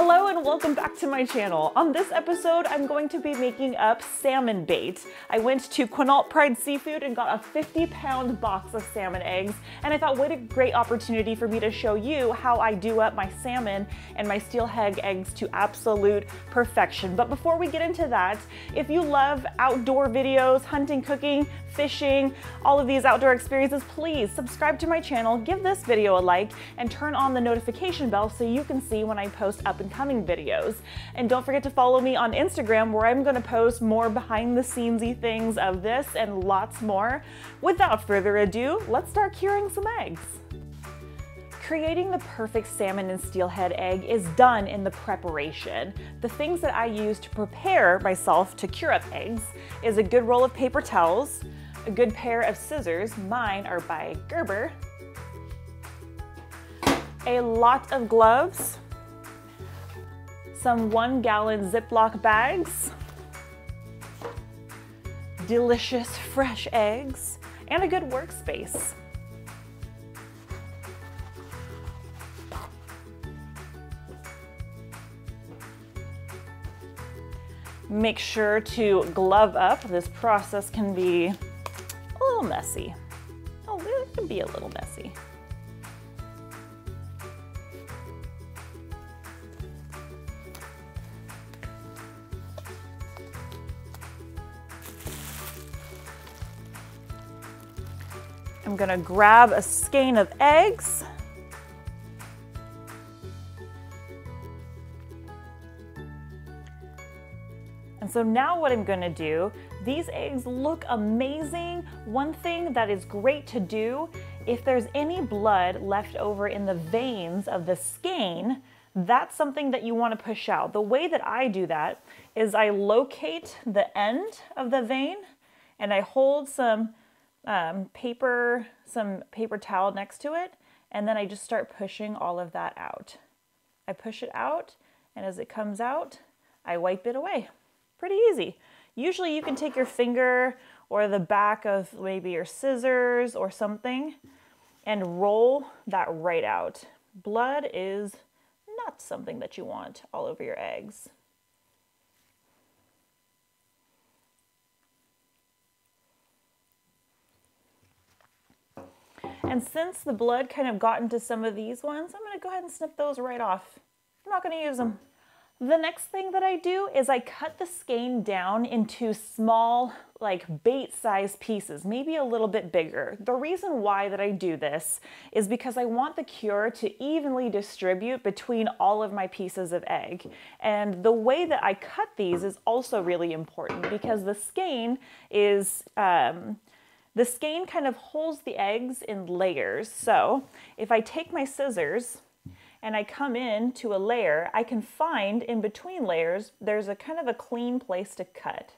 Hello and welcome back to my channel. On this episode, I'm going to be making up salmon bait. I went to Quinault Pride Seafood and got a 50-pound box of salmon eggs, and I thought what a great opportunity for me to show you how I do up my salmon and my steelhead eggs to absolute perfection. But before we get into that, if you love outdoor videos, hunting, cooking, fishing, all of these outdoor experiences, please subscribe to my channel, give this video a like, and turn on the notification bell so you can see when I post up and coming videos. And don't forget to follow me on Instagram, where I'm going to post more behind the scenesy things of this and lots more. Without further ado, let's start curing some eggs. Creating the perfect salmon and steelhead egg is done in the preparation. The things that I use to prepare myself to cure up eggs is a good roll of paper towels, a good pair of scissors, mine are by Gerber, a lot of gloves, some 1-gallon Ziploc bags, delicious fresh eggs, and a good workspace. Make sure to glove up. This process can be a little messy. Oh, it can be a little messy. I'm gonna grab a skein of eggs. And so now what I'm gonna do, these eggs look amazing. One thing that is great to do, if there's any blood left over in the veins of the skein, that's something that you wanna push out. The way that I do that is I locate the end of the vein and I hold some paper towel next to it, and then I just start pushing all of that out. I push it out, and as it comes out, I wipe it away. Pretty easy. Usually you can take your finger or the back of maybe your scissors or something and roll that right out. Blood is not something that you want all over your eggs. And since the blood kind of got into some of these ones, I'm gonna go ahead and snip those right off. I'm not gonna use them. The next thing that I do is I cut the skein down into small, like bait-sized pieces, maybe a little bit bigger. The reason why that I do this is because I want the cure to evenly distribute between all of my pieces of egg. And the way that I cut these is also really important because the skein is, the skein kind of holds the eggs in layers. So if I take my scissors and I come in to a layer, I can find in between layers, there's a kind of a clean place to cut.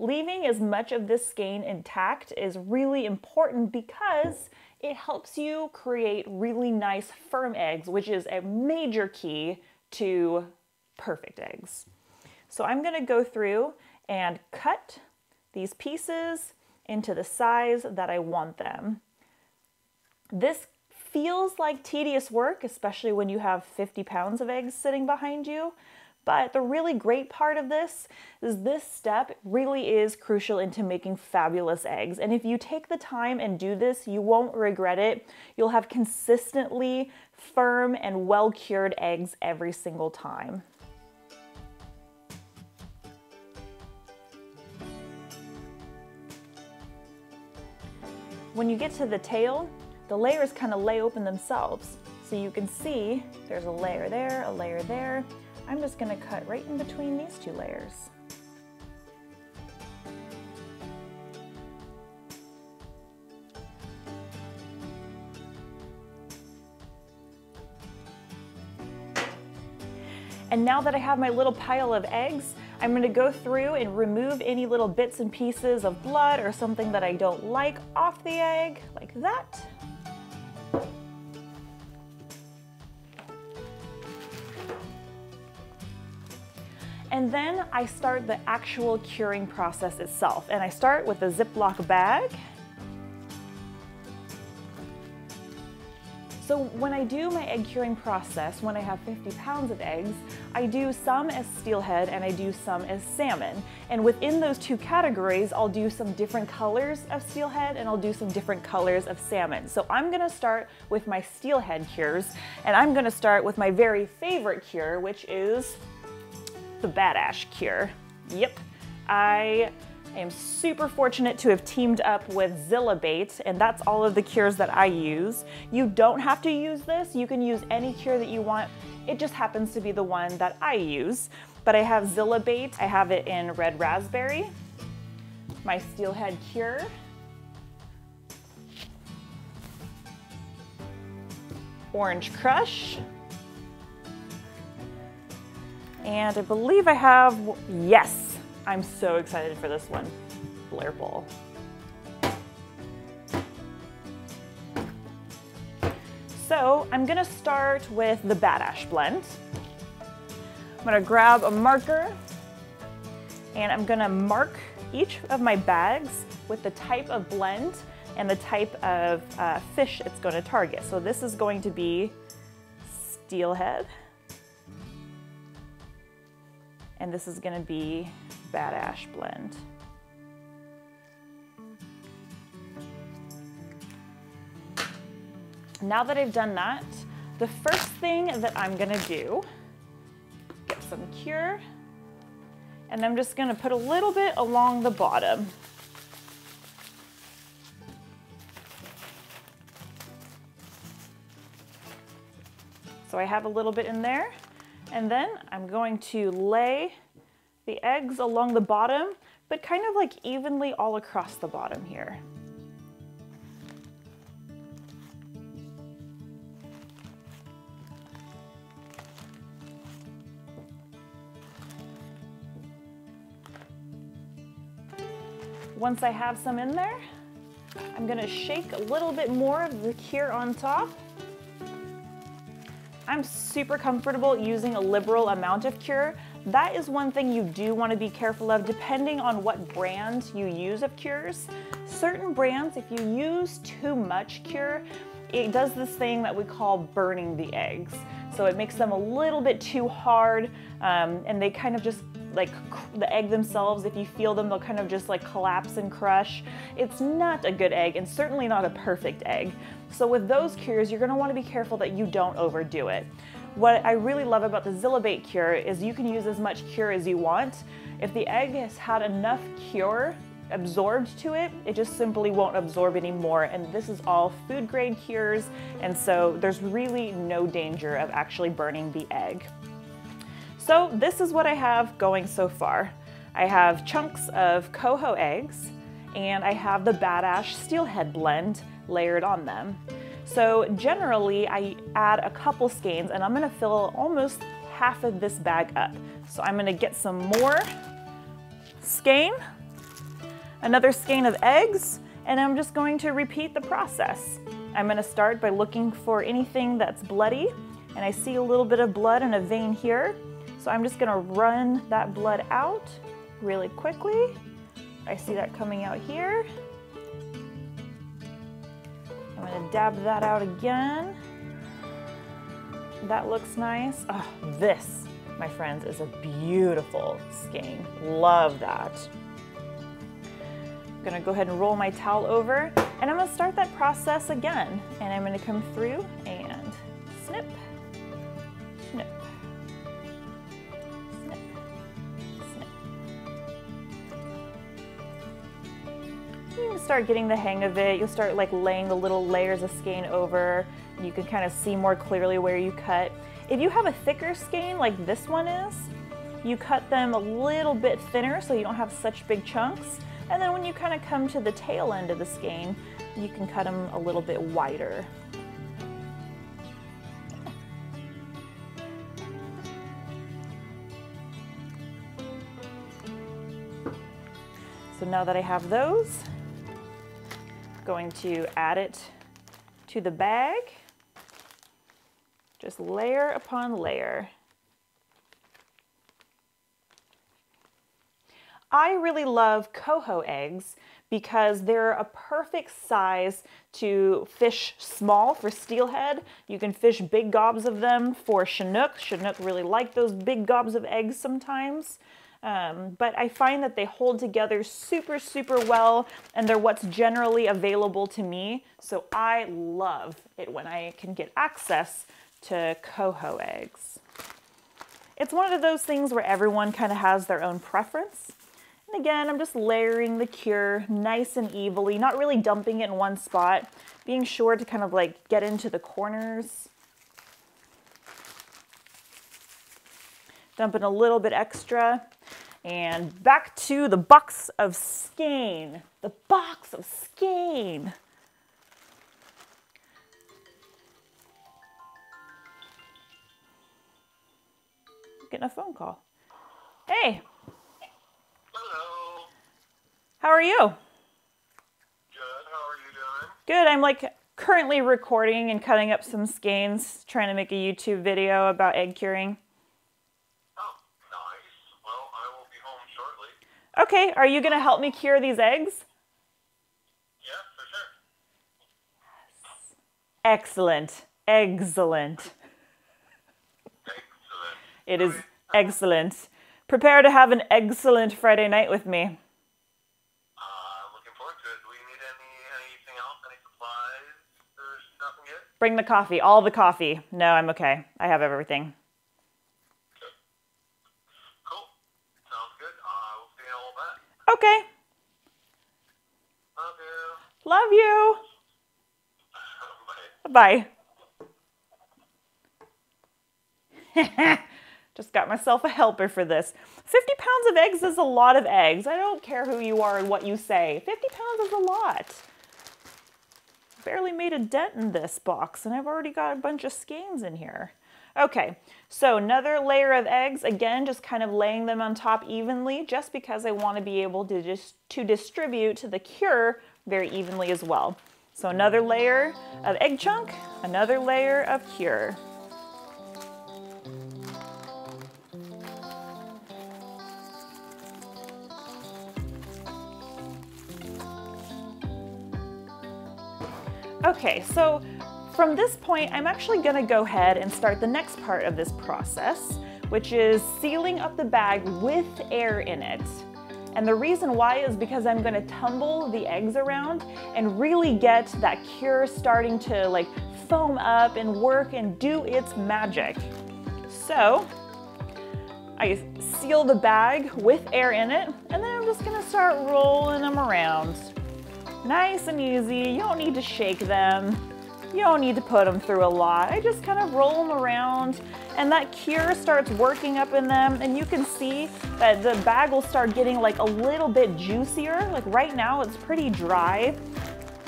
Leaving as much of this skein intact is really important because it helps you create really nice firm eggs, which is a major key to perfect eggs. So I'm gonna go through and cut these pieces into the size that I want them. This feels like tedious work, especially when you have 50 pounds of eggs sitting behind you. But the really great part of this is this step really is crucial into making fabulous eggs. And if you take the time and do this, you won't regret it. You'll have consistently firm and well-cured eggs every single time. When you get to the tail, the layers kind of lay open themselves. So you can see there's a layer there, a layer there. I'm just gonna cut right in between these two layers. And now that I have my little pile of eggs, I'm gonna go through and remove any little bits and pieces of blood or something that I don't like off the egg, like that. And then I start the actual curing process itself. And I start with a Ziploc bag. So when I do my egg curing process, when I have 50 pounds of eggs, I do some as steelhead and I do some as salmon. And within those two categories, I'll do some different colors of steelhead and I'll do some different colors of salmon. So I'm gonna start with my steelhead cures, and I'm gonna start with my very favorite cure, which is the Bad Ash cure. Yep, I am super fortunate to have teamed up with Zilla Bait, and that's all of the cures that I use. You don't have to use this. You can use any cure that you want. It just happens to be the one that I use. But I have Zilla Bait. I have it in Red Raspberry, my steelhead cure. Orange Crush. And I believe I have, yes, I'm so excited for this one, Blair Bowl. So I'm gonna start with the Bad Ash blend. I'm gonna grab a marker and I'm gonna mark each of my bags with the type of blend and the type of fish it's gonna target. So this is going to be steelhead, and this is gonna be Bad Ash blend. Now that I've done that, the first thing that I'm gonna do, get some cure, and I'm just gonna put a little bit along the bottom. So I have a little bit in there, and then I'm going to lay the eggs along the bottom, but kind of like evenly all across the bottom here. Once I have some in there, I'm gonna shake a little bit more of the cure on top. I'm super comfortable using a liberal amount of cure. That is one thing you do want to be careful of depending on what brand you use of cures. Certain brands, if you use too much cure, it does this thing that we call burning the eggs. So it makes them a little bit too hard, and they kind of just like the egg themselves, if you feel them, they'll kind of just like collapse and crush. It's not a good egg and certainly not a perfect egg. So with those cures, you're gonna wanna be careful that you don't overdo it. What I really love about the Zilla Bait cure is you can use as much cure as you want. If the egg has had enough cure absorbed to it, it just simply won't absorb anymore. And this is all food grade cures, and so there's really no danger of actually burning the egg. So this is what I have going so far. I have chunks of coho eggs, and I have the Bad Ash steelhead blend layered on them. So generally I add a couple skeins, and I'm gonna fill almost half of this bag up. So I'm gonna get some more skein, another skein of eggs, and I'm just going to repeat the process. I'm gonna start by looking for anything that's bloody, and I see a little bit of blood and a vein here. So I'm just gonna run that blood out really quickly. I see that coming out here. I'm gonna dab that out again. That looks nice. Oh, this, my friends, is a beautiful skein. Love that. I'm gonna go ahead and roll my towel over, and I'm gonna start that process again. And I'm gonna come through and snip, snip. You start getting the hang of it. You'll start like laying the little layers of skein over. You can kind of see more clearly where you cut. If you have a thicker skein like this one is, you cut them a little bit thinner so you don't have such big chunks. And then when you kind of come to the tail end of the skein, you can cut them a little bit wider. So now that I have those, going to add it to the bag, just layer upon layer. I really love coho eggs because they're a perfect size to fish small for steelhead. You can fish big gobs of them for Chinook. Chinook really like those big gobs of eggs sometimes. But I find that they hold together super, super well, and they're what's generally available to me. So I love it when I can get access to coho eggs. It's one of those things where everyone kind of has their own preference. And again, I'm just layering the cure nice and evenly, not really dumping it in one spot, being sure to kind of like get into the corners. Dumping a little bit extra. And back to the box of skein. The box of skein. Getting a phone call. Hey. Hello. How are you? Good. How are you doing? Good. I'm like currently recording and cutting up some skeins, trying to make a YouTube video about egg curing. Oh, nice. Well, I will be home shortly. Okay. Are you going to help me cure these eggs? Yeah, for sure. Yes. Excellent. Excellent. It is excellent. Prepare to have an excellent Friday night with me. Looking forward to it. Do we need anything else? Any supplies? There's nothing yet? Bring the coffee. All the coffee. No, I'm okay. I have everything. Okay. Cool. Sounds good. We'll see you all back. Okay. Love you. Love you. Bye. Bye. Just got myself a helper for this. 50 pounds of eggs is a lot of eggs. I don't care who you are and what you say. 50 pounds is a lot. Barely made a dent in this box, and I've already got a bunch of skeins in here. Okay, so another layer of eggs. Again, just kind of laying them on top evenly, just because I want to be able to just distribute the cure very evenly as well. So another layer of egg chunk, another layer of cure. Okay, so from this point, I'm actually gonna go ahead and start the next part of this process, which is sealing up the bag with air in it. And the reason why is because I'm gonna tumble the eggs around and really get that cure starting to like foam up and work and do its magic. So I seal the bag with air in it, and then I'm just gonna start rolling them around. Nice and easy. You don't need to shake them. You don't need to put them through a lot. I just kind of roll them around, and that cure starts working up in them, and you can see that the bag will start getting like a little bit juicier. Like right now it's pretty dry,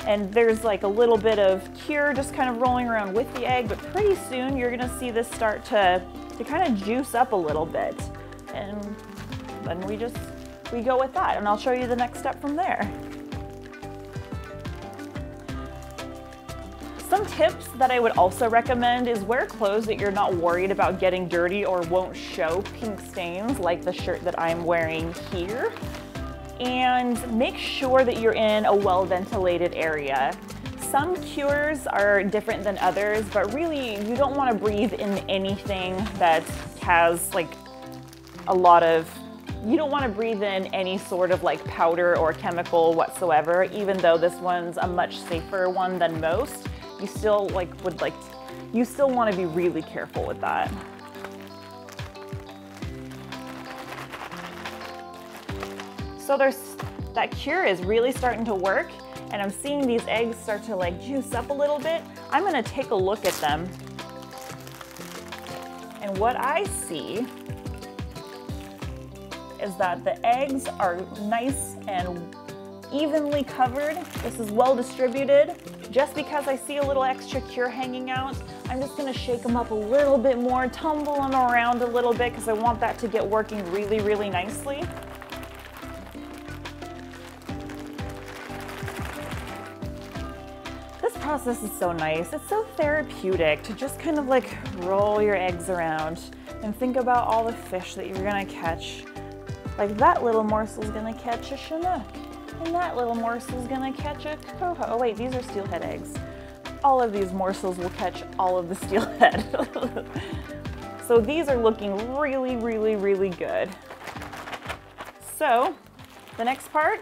and there's like a little bit of cure just kind of rolling around with the egg, but pretty soon you're gonna see this start to kind of juice up a little bit. And then we go with that, and I'll show you the next step from there. Some tips that I would also recommend is wear clothes that you're not worried about getting dirty or won't show pink stains, like the shirt that I'm wearing here. And make sure that you're in a well-ventilated area. Some cures are different than others, but really you don't want to breathe in anything that has like a lot of, you don't want to breathe in any sort of like powder or chemical whatsoever, even though this one's a much safer one than most. You still you still want to be really careful with that. So that cure is really starting to work, and I'm seeing these eggs start to like juice up a little bit. I'm gonna take a look at them. And what I see is that the eggs are nice and evenly covered. This is well distributed. Just because I see a little extra cure hanging out, I'm just gonna shake them up a little bit more, tumble them around a little bit, because I want that to get working really, really nicely. This process is so nice. It's so therapeutic to just kind of like roll your eggs around and think about all the fish that you're gonna catch Like that little morsel's gonna catch a chinook. And that little morsel's gonna catch a coho. Oh wait, these are steelhead eggs. All of these morsels will catch all of the steelhead. So these are looking really, really, really good. So the next part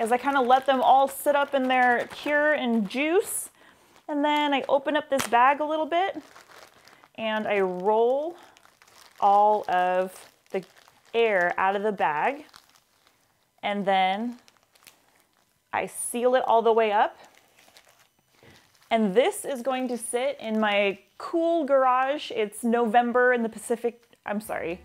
is I kind of let them all sit up in their cure and juice. And then I open up this bag a little bit and I roll all of the air out of the bag. And then I seal it all the way up. And this is going to sit in my cool garage. It's November in the Pacific, I'm sorry,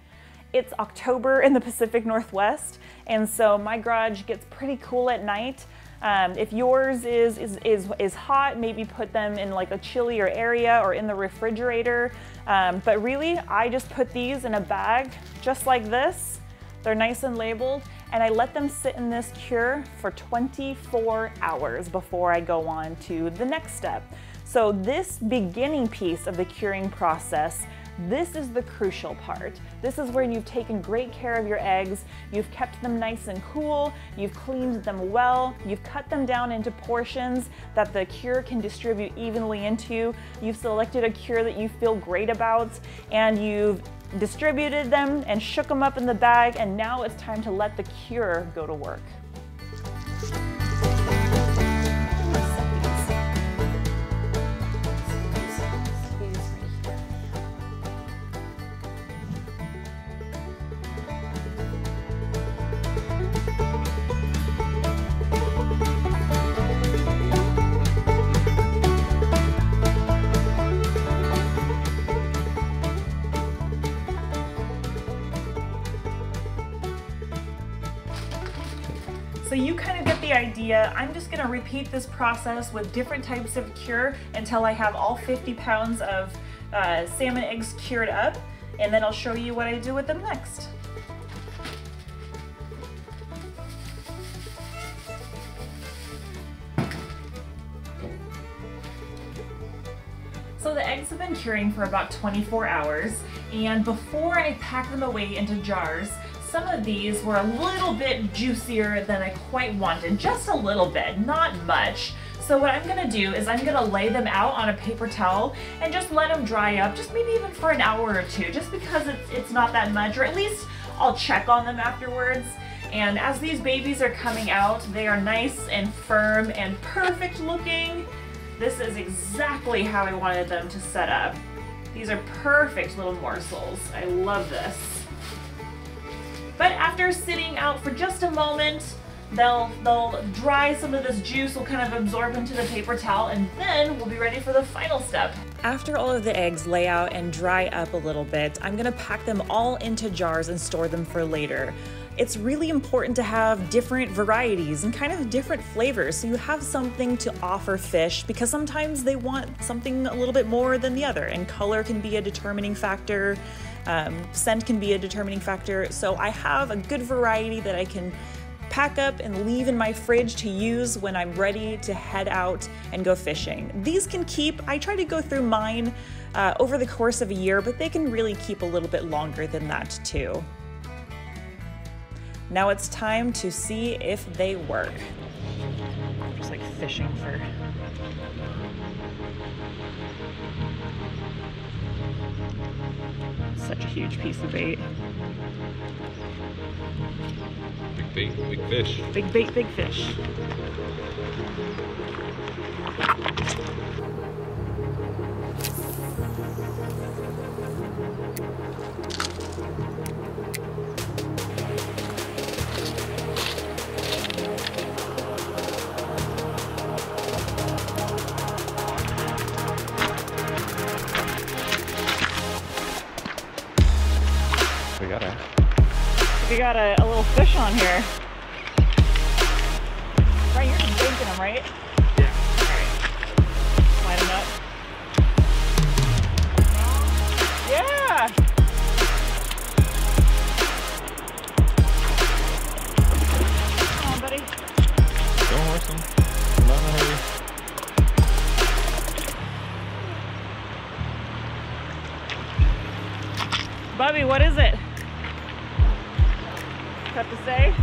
it's October in the Pacific Northwest. And so my garage gets pretty cool at night. If yours is hot, maybe put them in like a chillier area or in the refrigerator. But really, I just put these in a bag just like this. They're nice and labeled. And I let them sit in this cure for 24 hours before I go on to the next step. So this beginning piece of the curing process, this is the crucial part. This is where you've taken great care of your eggs, you've kept them nice and cool, you've cleaned them well, you've cut them down into portions that the cure can distribute evenly into, you've selected a cure that you feel great about, and you've distributed them and shook them up in the bag, and now it's time to let the cure go to work. So you kind of get the idea. I'm just gonna repeat this process with different types of cure until I have all 50 pounds of salmon eggs cured up, and then I'll show you what I do with them next. So the eggs have been curing for about 24 hours, and before I pack them away into jars, some of these were a little bit juicier than I quite wanted, just a little bit, not much. So what I'm gonna do is I'm gonna lay them out on a paper towel and just let them dry up, just maybe even for an hour or two, just because it's not that much, or at least I'll check on them afterwards. And as these babies are coming out, they are nice and firm and perfect looking. This is exactly how I wanted them to set up. These are perfect little morsels. I love this. But after sitting out for just a moment, they'll dry. Some of this juice will kind of absorb into the paper towel, and then we'll be ready for the final step. After all of the eggs lay out and dry up a little bit, I'm gonna pack them all into jars and store them for later. It's really important to have different varieties and kind of different flavors so you have something to offer fish, because sometimes they want something a little bit more than the other, and color can be a determining factor, scent can be a determining factor. So I have a good variety that I can pack up and leave in my fridge to use when I'm ready to head out and go fishing. These can keep, I try to go through mine over the course of a year, but they can really keep a little bit longer than that too. Now it's time to see if they work. I'm just like fishing for... Such a huge piece of bait. Big bait, big fish. Big bait, big fish. Got a little fish on here. Right, you're just banking them, right? Yeah. All right. Line them up. Yeah! Come on, buddy. Don't rush them. I'm not in a hurry. Bubby, what is it? have to say.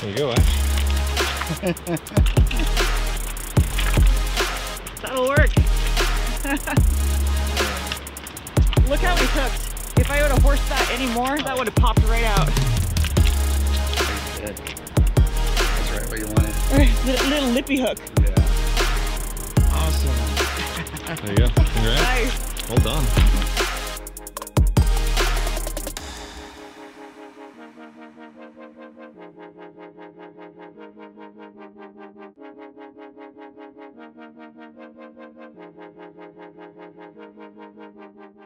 There you go, Ash. That'll work. Look how we hooked. If I would have horsed that anymore, that would have popped right out. Good. That's right what you wanted. Right, little lippy hook. Yeah. Awesome. There you go. Congrats. Nice. Well done.